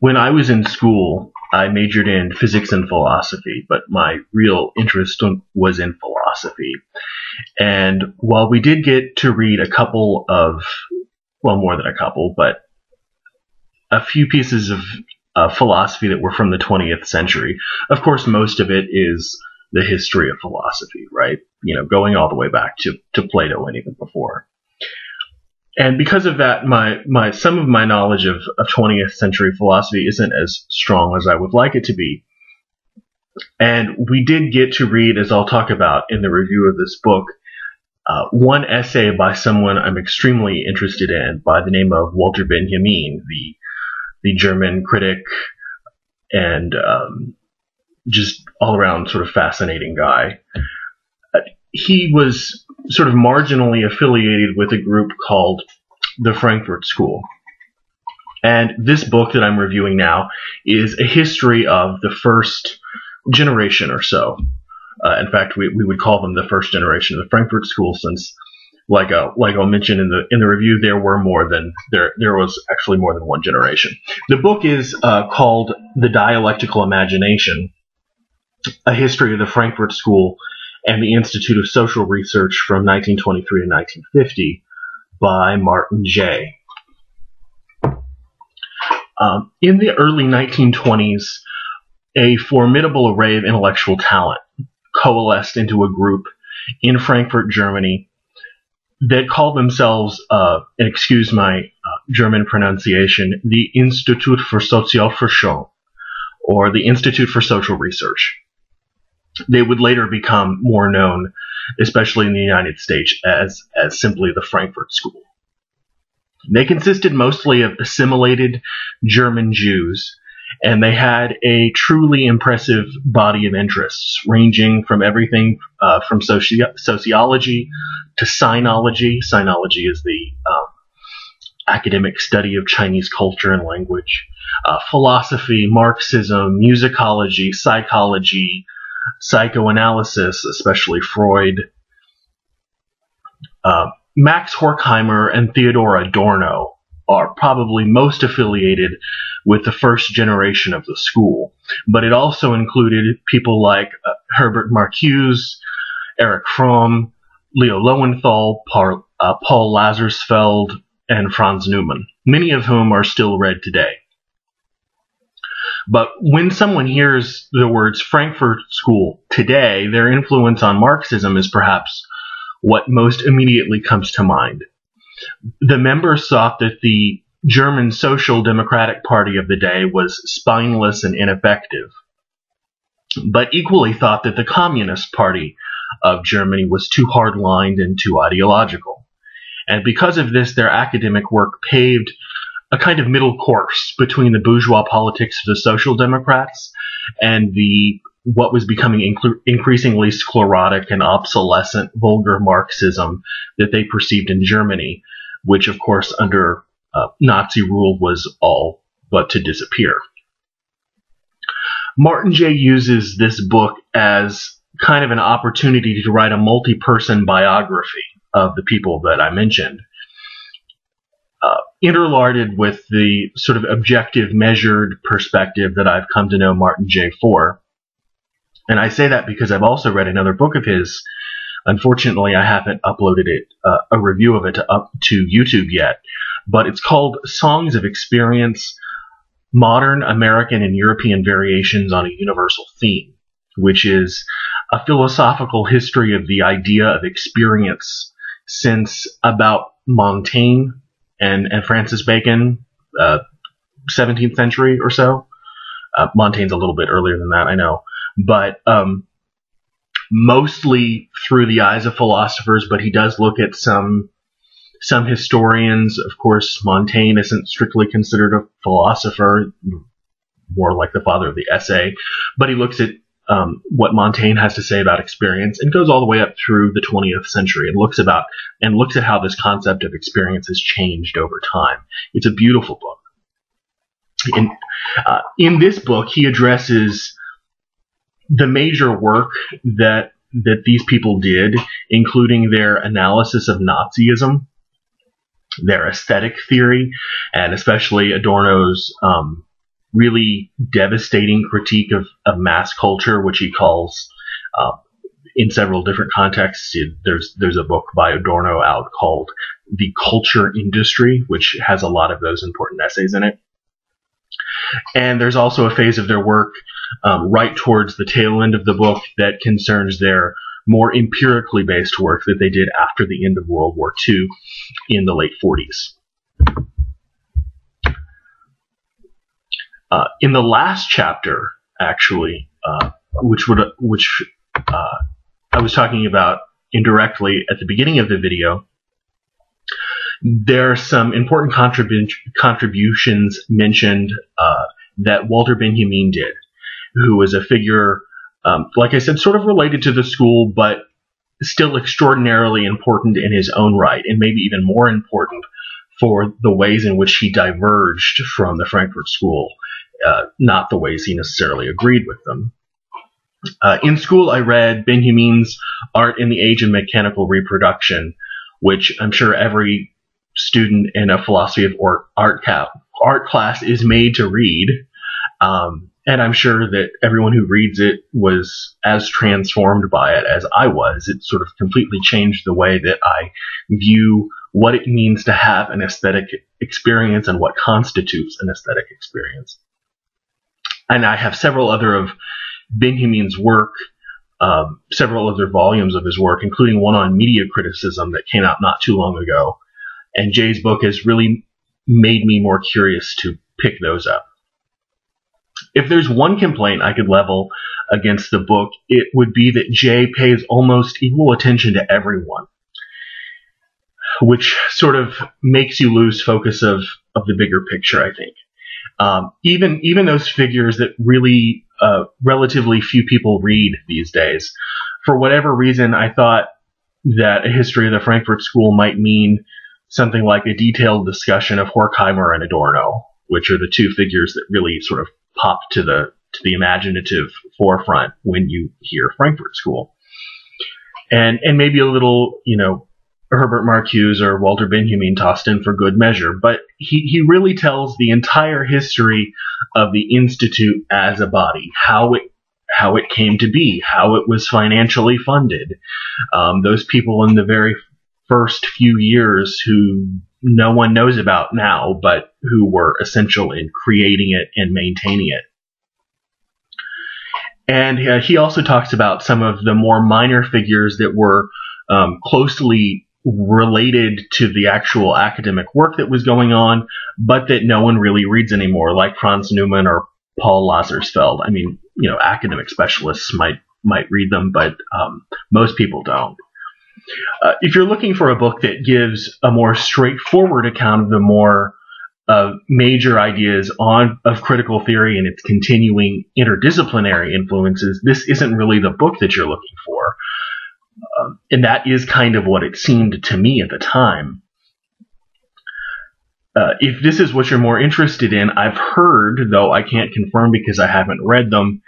When I was in school, I majored in physics and philosophy, but my real interest was in philosophy. And while we did get to read a couple of, well, more than a couple, but a few pieces of philosophy that were from the 20th century, of course, most of it is the history of philosophy, right? You know, going all the way back to Plato and even before. And because of that, some of my knowledge of 20th century philosophy isn't as strong as I would like it to be. And we did get to read, as I'll talk about in the review of this book, one essay by someone I'm extremely interested in by the name of Walter Benjamin, the German critic and just all-around sort of fascinating guy. He was sort of marginally affiliated with a group called The Frankfurt School. And this book that I'm reviewing now is a history of the first generation or so. In fact, we would call them the first generation of the Frankfurt School, since, like I'll mention in the review, there was actually more than one generation. The book is called The Dialectical Imagination, a history of the Frankfurt School and the Institute of Social Research from 1923 to 1950 by Martin Jay. In the early 1920s, a formidable array of intellectual talent coalesced into a group in Frankfurt, Germany, that called themselves, and excuse my German pronunciation, the Institut für Sozialforschung, or the Institute for Social Research. They would later become more known, especially in the United States, as simply the Frankfurt School. They consisted mostly of assimilated German Jews, and they had a truly impressive body of interests, ranging from everything from sociology to sinology. Sinology is the academic study of Chinese culture and language, philosophy, Marxism, musicology, psychology, psychoanalysis, especially Freud. Max Horkheimer and Theodore Adorno are probably most affiliated with the first generation of the school, but it also included people like Herbert Marcuse, Eric Fromm, Leo Lowenthal, Paul Lazarsfeld, and Franz Newman, many of whom are still read today. But when someone hears the words Frankfurt School today, their influence on Marxism is perhaps what most immediately comes to mind. The members thought that the German Social Democratic Party of the day was spineless and ineffective, but equally thought that the Communist Party of Germany was too hard-lined and too ideological. And because of this, their academic work paved a kind of middle course between the bourgeois politics of the Social Democrats and what was becoming increasingly sclerotic and obsolescent vulgar Marxism that they perceived in Germany, which, of course, under Nazi rule was all but to disappear. Martin Jay uses this book as kind of an opportunity to write a multi-person biography of the people that I mentioned, interlarded with the sort of objective, measured perspective that I've come to know Martin Jay for. And I say that because I've also read another book of his. Unfortunately, I haven't uploaded it, a review of it up to YouTube yet, but it's called Songs of Experience, Modern American and European Variations on a Universal Theme, which is a philosophical history of the idea of experience since about Montaigne and Francis Bacon, 17th century or so. Montaigne's a little bit earlier than that, I know. But mostly through the eyes of philosophers, but he does look at some historians. Of course, Montaigne isn't strictly considered a philosopher, more like the father of the essay, but he looks at what Montaigne has to say about experience and goes all the way up through the 20th century and looks at how this concept of experience has changed over time. It's a beautiful book. In this book, he addresses the major work that these people did, including their analysis of Nazism, their aesthetic theory, and especially Adorno's really devastating critique of mass culture, which he calls, in several different contexts. There's a book by Adorno out called The Culture Industry, which has a lot of those important essays in it. And there's also a phase of their work right towards the tail end of the book that concerns their more empirically based work that they did after the end of World War II in the late 40s. In the last chapter, actually, which I was talking about indirectly at the beginning of the video, there are some important contributions mentioned that Walter Benjamin did, who was a figure, like I said, sort of related to the school, but still extraordinarily important in his own right, and maybe even more important for the ways in which he diverged from the Frankfurt School, not the ways he necessarily agreed with them. In school, I read Benjamin's Art in the Age of Mechanical Reproduction, which I'm sure every student in a philosophy of art class is made to read. And I'm sure that everyone who reads it was as transformed by it as I was. It sort of completely changed the way that I view what it means to have an aesthetic experience and what constitutes an aesthetic experience. And I have several other of Benjamin's work, several other volumes of his work, including one on media criticism that came out not too long ago. And Jay's book has really made me more curious to pick those up. If there's one complaint I could level against the book, it would be that Jay pays almost equal attention to everyone, which sort of makes you lose focus of the bigger picture, I think. Even those figures that really relatively few people read these days. For whatever reason, I thought that a history of the Frankfurt School might mean something like a detailed discussion of Horkheimer and Adorno, which are the two figures that really sort of pop to the imaginative forefront when you hear Frankfurt School. And maybe a little, Herbert Marcuse or Walter Benjamin tossed in for good measure, but he really tells the entire history of the Institute as a body, how it came to be, how it was financially funded. Those people in the very first few years who no one knows about now, but who were essential in creating it and maintaining it. And he also talks about some of the more minor figures that were closely related to the actual academic work that was going on, but that no one really reads anymore, like Franz Newman or Paul Lazarsfeld. I mean, academic specialists might read them, but most people don't. If you're looking for a book that gives a more straightforward account of the more major ideas of critical theory and its continuing interdisciplinary influences, this isn't really the book that you're looking for. And that is kind of what it seemed to me at the time. If this is what you're more interested in, I've heard, though I can't confirm because I haven't read them,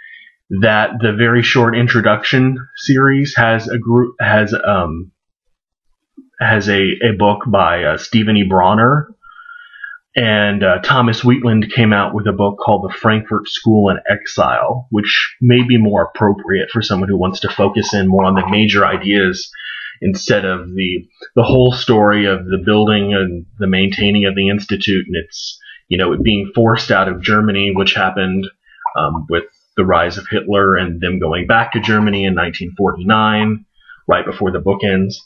that the very short introduction series has a book by Stephen E. Bronner, and Thomas Wheatland came out with a book called The Frankfurt School in Exile, which may be more appropriate for someone who wants to focus in more on the major ideas instead of the whole story of the building and the maintaining of the institute and its it being forced out of Germany, which happened with the rise of Hitler and them going back to Germany in 1949, right before the book ends.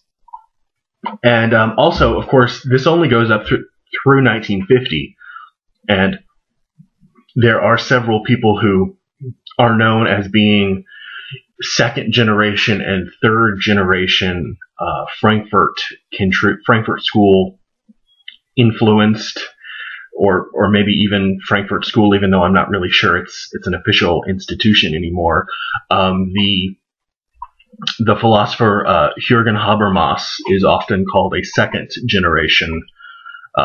And also, of course, this only goes up through 1950, and there are several people who are known as being second generation and third generation Frankfurt School influenced, or maybe even Frankfurt School, even though I'm not really sure it's an official institution anymore. The philosopher Jürgen Habermas is often called a second generation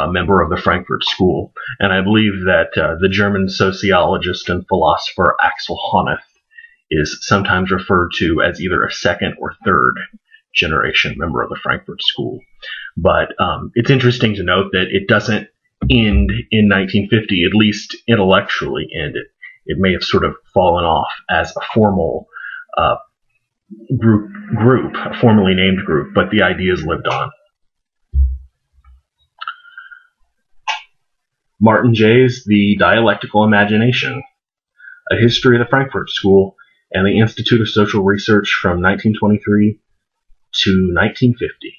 member of the Frankfurt School, and I believe that the German sociologist and philosopher Axel Honneth is sometimes referred to as either a second or third generation member of the Frankfurt School. But it's interesting to note that it doesn't end in 1950, at least intellectually end. It may have sort of fallen off as a formal group, a formally named group, but the ideas lived on. Martin Jay's The Dialectical Imagination, A History of the Frankfurt School and the Institute of Social Research from 1923 to 1950.